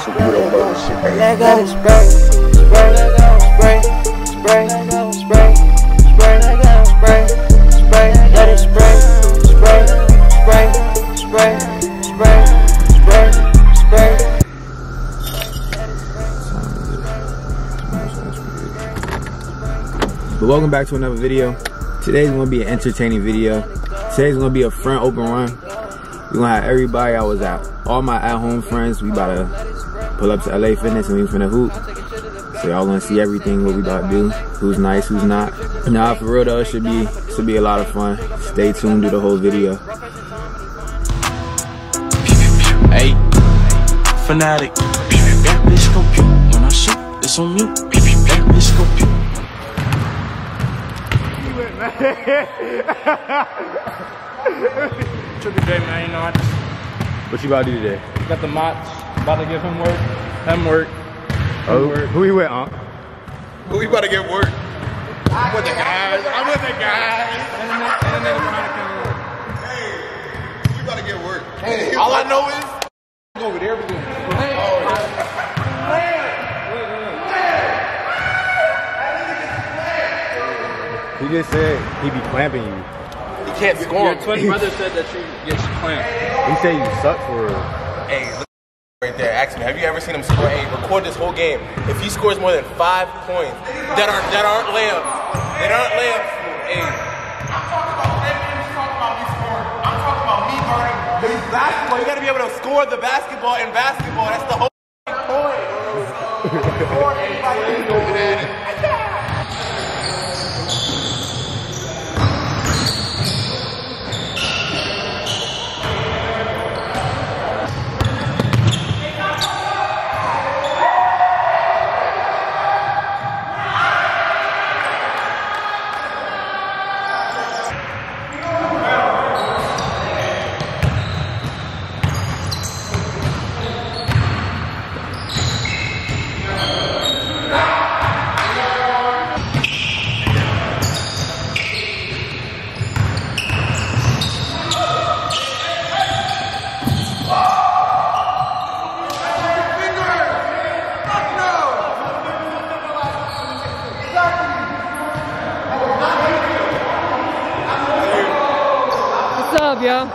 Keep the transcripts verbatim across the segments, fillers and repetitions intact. some real murder shit. Let go, spray, spray, spray, spray, spray, spray, spray, spray, let it spray, spray, spray, spray, spray, spray, spray. But welcome back to another video. Today's gonna be an entertaining video. Today's gonna be a front open run. We're gonna have everybody I was at. All my at-home friends, we about to pull up to L A Fitness and we finna hoop. So y'all gonna see everything, what we about to do, who's nice, who's not. Nah, for real though, it should be, should be a lot of fun. Stay tuned to the whole video. Hey, fanatic. That bitch go pew. When I shoot, it's on mute. That bitch go pew. Took a day, man, you know I just... What you about to do today? Got the Mots, about to give him work, him work, him oh, work. Who you with, huh? Who we about to get work? I'm with the guys, I'm with the guys. And then, and then trying to come work. Hey, you about to get work. Hey, all I know is, I'm over there, everything. Hey, oh, yeah. He just said he be clamping you. He can't score. Your twin brother said that you get clamped. He said you suck for real. Hey, look right there. Actually, have you ever seen him score? Hey, record this whole game. If he scores more than five points that aren't that aren't layups, that aren't layups. Hey, I'm talking about everything. He's talking about me scoring. I'm talking about me guarding. But it's basketball. You got to be able to score the basketball in basketball. That's the whole point. Score anybody over there. Yeah.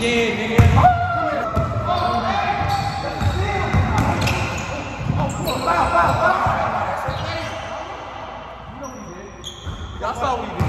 Yeah, nigga. Oh, come on, foul, foul, foul. You know what he did. Y'all saw what he did.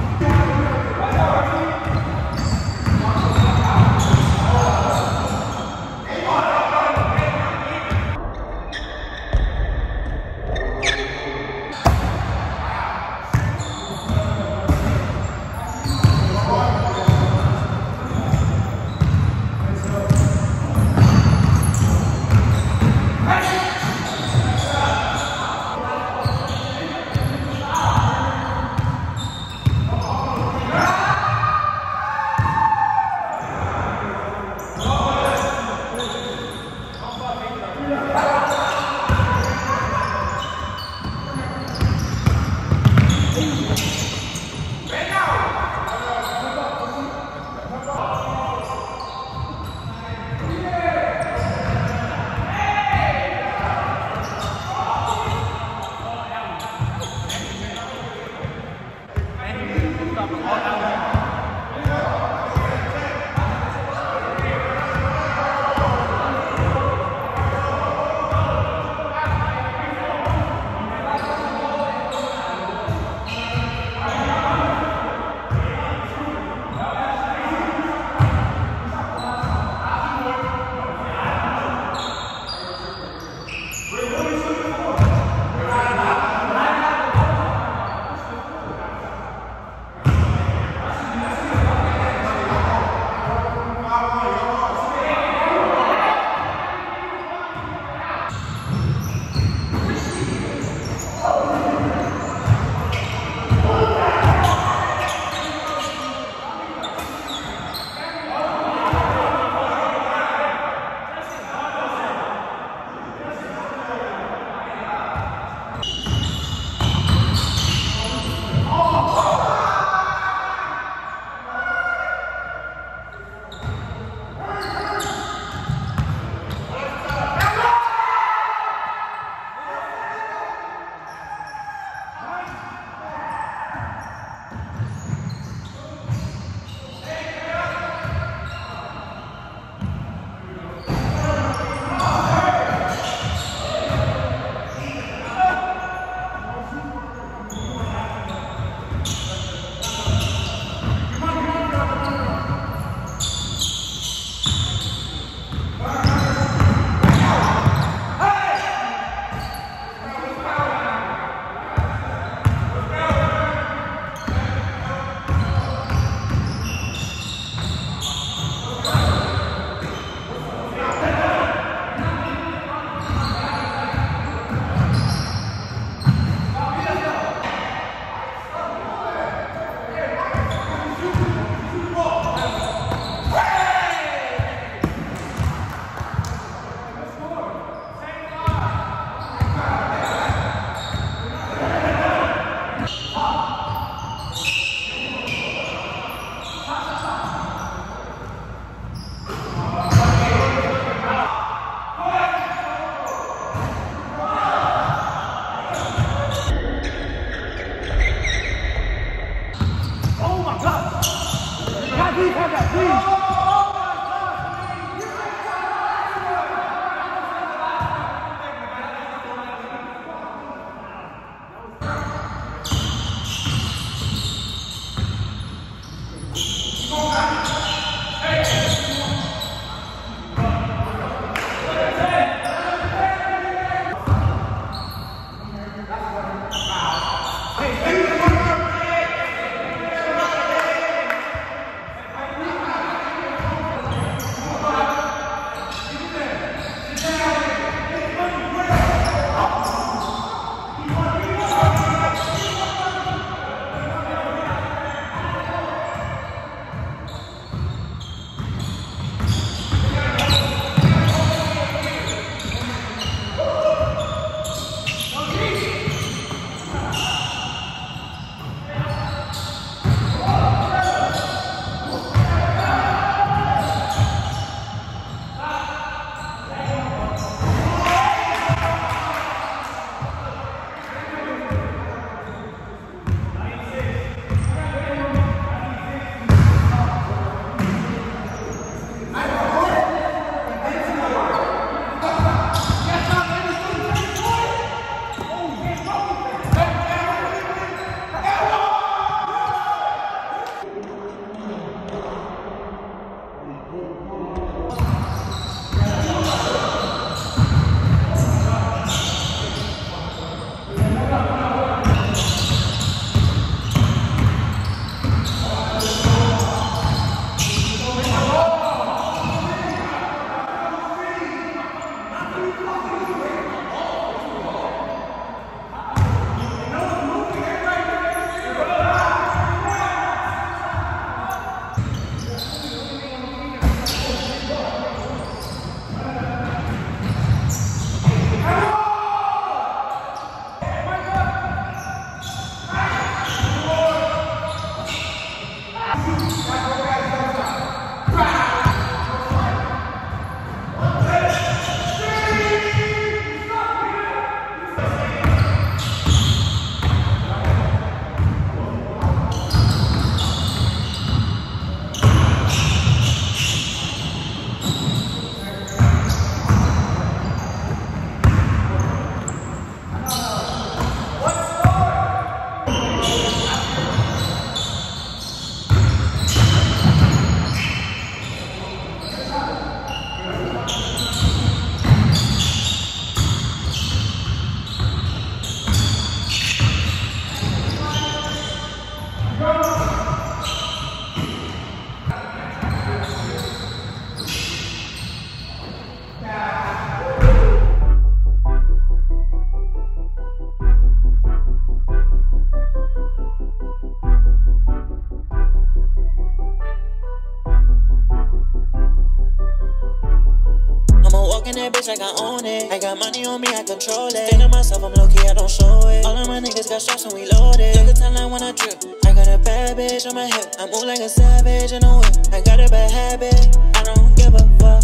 Fucking that bitch like I own it. I got money on me, I control it. Thinking to myself, I'm low-key, I don't show it. All of my niggas got straps and we loaded. You can tell I wanna drip. I got a bad bitch on my hip. I move like a savage in a whip. I got a bad habit, I don't give a fuck.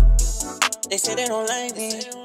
They say they don't like me.